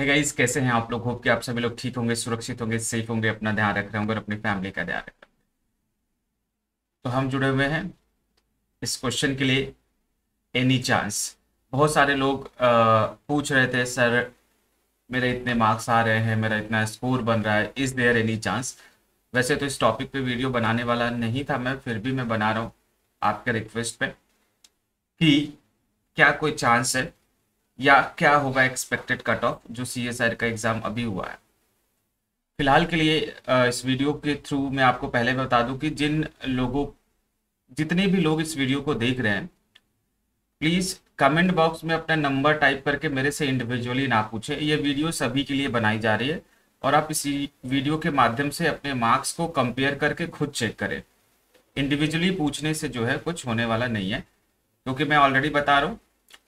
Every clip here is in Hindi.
है गाइस, कैसे हैं आप लोग? होप कि आप सभी लोग ठीक होंगे, सुरक्षित होंगे, सेफ होंगे, अपना ध्यान रख रहे होंगे और अपनी फैमिली का ध्यान रख रहे होंगे। तो हम जुड़े हुए हैं इस क्वेश्चन के लिए एनी चांस। बहुत सारे लोग पूछ रहे थे सर मेरे इतने मार्क्स आ रहे हैं, मेरा इतना स्कोर बन रहा है, इज देयर एनी चांस। वैसे तो इस टॉपिक पे वीडियो बनाने वाला नहीं था मैं, फिर भी मैं बना रहा हूँ आपके रिक्वेस्ट पे कि क्या कोई चांस है या क्या होगा एक्सपेक्टेड कट ऑफ जो सीएसआईआर का एग्ज़ाम अभी हुआ है। फिलहाल के लिए इस वीडियो के थ्रू मैं आपको पहले बता दूं कि जितने भी लोग इस वीडियो को देख रहे हैं, प्लीज़ कमेंट बॉक्स में अपना नंबर टाइप करके मेरे से इंडिविजुअली ना पूछें। ये वीडियो सभी के लिए बनाई जा रही है और आप इसी वीडियो के माध्यम से अपने मार्क्स को कंपेयर करके खुद चेक करें। इंडिविजुअली पूछने से जो है कुछ होने वाला नहीं है, क्योंकि मैं ऑलरेडी बता रहा हूँ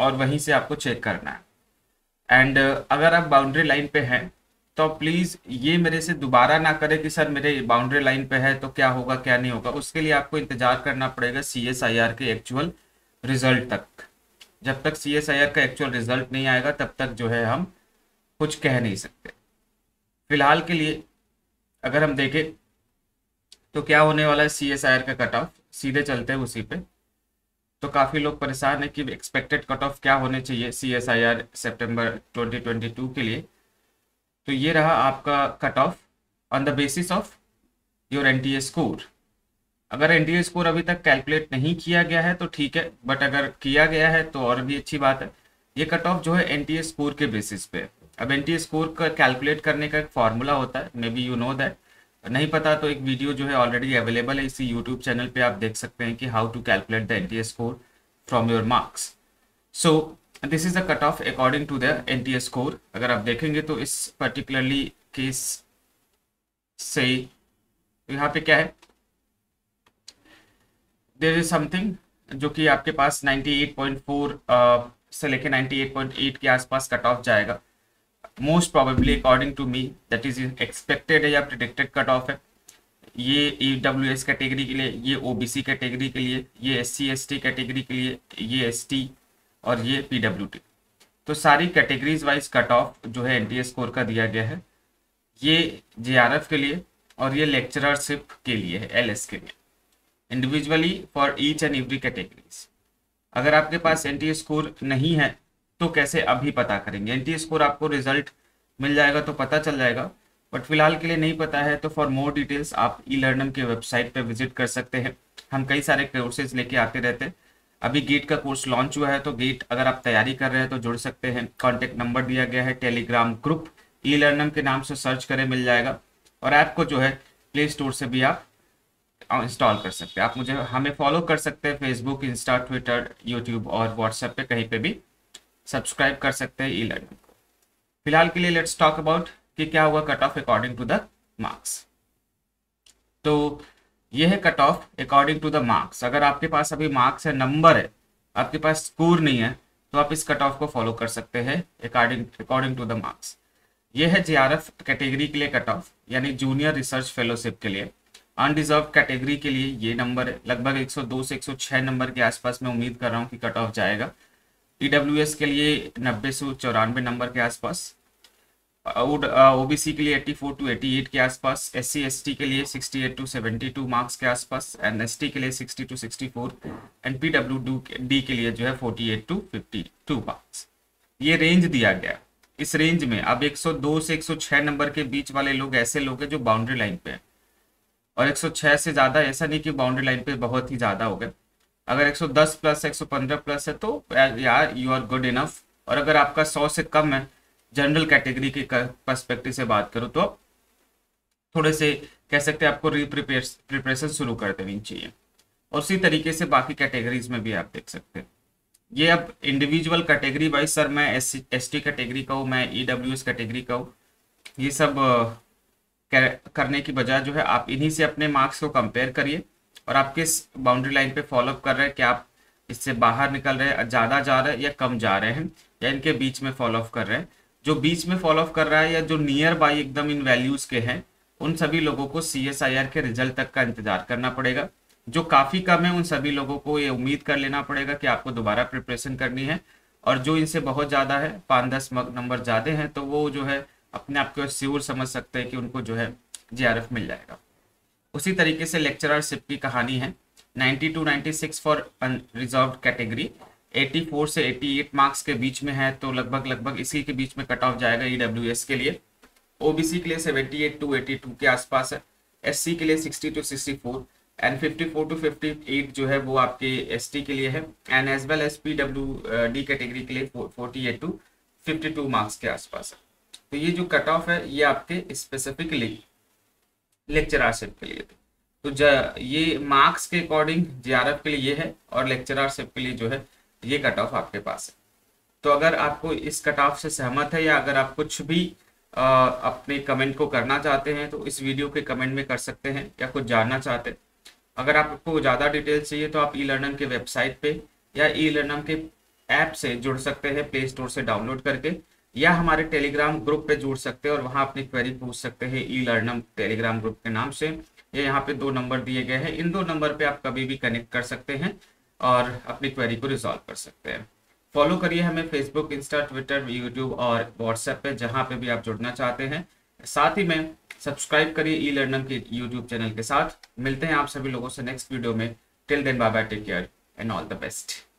और वहीं से आपको चेक करना है। एंड अगर आप बाउंड्री लाइन पे हैं तो प्लीज़ ये मेरे से दोबारा ना करें कि सर मेरे बाउंड्री लाइन पे है तो क्या होगा क्या नहीं होगा। उसके लिए आपको इंतज़ार करना पड़ेगा सीएसआईआर के एक्चुअल रिजल्ट तक। जब तक सीएसआईआर का एक्चुअल रिजल्ट नहीं आएगा तब तक जो है हम कुछ कह नहीं सकते। फिलहाल के लिए अगर हम देखें तो क्या होने वाला है सीएसआईआर का कट ऑफ, सीधे चलते हैं उसी पर। तो काफ़ी लोग परेशान हैं कि एक्सपेक्टेड कट ऑफ क्या होने चाहिए सीएसआईआर सितंबर 2022 के लिए। तो ये रहा आपका cut off on the basis of your NTA score. अगर एनटीए स्कोर अभी तक कैलकुलेट नहीं किया गया है तो ठीक है, बट अगर किया गया है तो और भी अच्छी बात है। ये कट ऑफ जो है एनटीए स्कोर के बेसिस पे। अब एनटीए स्कोर का कैलकुलेट करने का एक फार्मूला होता है, maybe you know that. नहीं पता तो एक वीडियो जो है ऑलरेडी अवेलेबल है इसी यूट्यूब चैनल पे, आप देख सकते हैं कि how to calculate the NTA score from your marks. So this is the cut off according to the NTA score. अगर आप देखेंगे तो इस पर्टिकुलरली केस से यहाँ पे क्या है, देयर इज समथिंग जो कि आपके पास 98.4 से लेके 98.8 के आसपास कट ऑफ जाएगा most probably according to me. That is expected है या प्रिडिक्टेड कट ऑफ है। ये ईडब्ल्यूएस कैटेगरी के लिए, ये ओबीसी कैटेगरी के लिए, ये एससी एसटी कैटेगरी के लिए, ये एसटी और ये पीडब्ल्यूडी। तो सारी कैटेगरीज वाइज कट ऑफ जो है एनटीए स्कोर का दिया गया है। ये जेआरएफ के लिए और ये लेक्चररशिप के लिए है, एलएस के लिए, individually for each and every categories. अगर आपके पास एनटीए स्कोर नहीं है तो कैसे अभी पता करेंगे? एनटीए स्कोर आपको रिजल्ट मिल जाएगा तो पता चल जाएगा, बट फिलहाल के लिए नहीं पता है तो फॉर मोर डिटेल्स आप e-Learning के वेबसाइट पर विजिट कर सकते हैं। हम कई सारे कोर्सेज लेके आते रहते हैं। अभी गेट का कोर्स लॉन्च हुआ है तो गेट अगर आप तैयारी कर रहे हैं तो जुड़ सकते हैं। कॉन्टेक्ट नंबर दिया गया है, टेलीग्राम ग्रुप e-Learning के नाम से सर्च करें मिल जाएगा। और ऐप को जो है प्ले स्टोर से भी आप इंस्टॉल कर सकते हैं। आप मुझे हमें फॉलो कर सकते हैं फेसबुक, इंस्टा, ट्विटर, यूट्यूब और व्हाट्सएप पे, कहीं पर भी सब्सक्राइब कर सकते हैं e-Learning को। फिलहाल के लिए लेट्स टॉक अबाउट कि क्या हुआ cut off according to the marks. तो ये है cut off according to the marks. अगर आपके पास अभी मार्क्स है, नंबर है, आपके पास स्कोर नहीं है तो आप इस कट ऑफ को फॉलो कर सकते हैं अकॉर्डिंग टू द मार्क्स। ये है जेआरएफ कैटेगरी के लिए कट ऑफ, यानी जूनियर रिसर्च फेलोशिप के लिए। अनडिजर्व कैटेगरी के लिए ये नंबर है, लगभग 102 से 106 नंबर के आसपास मैं उम्मीद कर रहा हूँ कि कट ऑफ जाएगा। EWS के लिए 90 से 94 नंबर के आसपास, OBC के लिए 84 टू 88 के आसपास, SC ST के लिए 68 टू 72 मार्क्स के आसपास, एंड ST के लिए 60 टू 64 एंड PWD के लिए जो है 48 टू 52 मार्क्स। ये रेंज दिया गया। इस रेंज में अब 102 से 106 नंबर के बीच वाले लोग ऐसे लोग हैं जो बाउंड्री लाइन पे हैं, और 106 से ज़्यादा ऐसा नहीं कि बाउंड्री लाइन पे बहुत ही ज़्यादा हो गए। अगर 110 प्लस 115 प्लस है तो यार यू आर गुड इनफ। और अगर आपका 100 से कम है, जनरल कैटेगरी के पर्सपेक्टिव से बात करूँ तो आप थोड़े से कह सकते हैं आपको प्रिपरेशन शुरू कर देनी चाहिए। और उसी तरीके से बाकी कैटेगरीज में भी आप देख सकते हैं। ये अब इंडिविजुअल कैटेगरी वाइज, सर मैं ST कैटेगरी का हूँ, मैं EWS कैटेगरी का हूँ, ये सब करने की बजाय जो है आप इन्हीं से अपने मार्क्स को कंपेयर करिए और आप किस बाउंड्री लाइन पे फॉलो अप कर रहे हैं। क्या आप इससे बाहर निकल रहे हैं, ज़्यादा जा रहे हैं या कम जा रहे हैं, या इनके बीच में फॉलो अप कर रहे हैं? जो बीच में फॉलो अप कर रहा है या जो नियर बाई एकदम इन वैल्यूज़ के हैं, उन सभी लोगों को सीएसआईआर के रिजल्ट तक का इंतजार करना पड़ेगा। जो काफ़ी कम है उन सभी लोगों को ये उम्मीद कर लेना पड़ेगा कि आपको दोबारा प्रिपरेशन करनी है और जो इनसे बहुत ज़्यादा है 5-10 नंबर ज़्यादा हैं तो वो जो है अपने आप को श्योर समझ सकते हैं कि उनको जो है जेआरएफ मिल जाएगा। उसी तरीके से लेक्चररशिप की कहानी है 92-96 फॉर अनरिजर्व कैटेगरी 84 से 88 मार्क्स के बीच में है तो लगभग इसी के बीच में कट ऑफ जाएगा ईडब्ल्यूएस के लिए। ओबीसी के लिए 78 to 82 के आसपास है। एससी के लिए 60 to 64 एंड 54 to 58 जो है वो आपके एसटी के लिए है and as well as PWD category के लिए 48 to 52 मार्क्स के आसपास है। तो ये जो कट ऑफ है ये आपके स्पेसिफिकली लेक्चररशिप के लिए तो ये मार्क्स के अकॉर्डिंग जेआरएफ के लिए ये है और लेक्चररशिप के लिए जो है ये कट ऑफ आपके पास है। तो अगर आपको इस कट ऑफ से सहमत है या अगर आप कुछ भी अपने कमेंट को करना चाहते हैं तो इस वीडियो के कमेंट में कर सकते हैं या कुछ जानना चाहते हैं। अगर आपको ज़्यादा डिटेल चाहिए तो आप e-Learning के वेबसाइट पे या e-Learning के ऐप से जुड़ सकते हैं प्ले स्टोर से डाउनलोड करके या हमारे टेलीग्राम ग्रुप पे जुड़ सकते हैं और वहाँ अपनी क्वेरी पूछ सकते हैं e-Learning टेलीग्राम ग्रुप के नाम से। ये यहाँ पे 2 नंबर दिए गए हैं, इन 2 नंबर पर आप कभी भी कनेक्ट कर सकते हैं और अपनी क्वेरी को रिजॉल्व कर सकते हैं। फॉलो करिए हमें फेसबुक, इंस्टा, ट्विटर, यूट्यूब और व्हाट्सएप पे जहाँ पे भी आप जुड़ना चाहते हैं। साथ ही में सब्सक्राइब करिए e-Learning के यूट्यूब चैनल के साथ। मिलते हैं आप सभी लोगों से नेक्स्ट वीडियो में। Till then bye bye, take care and all the best.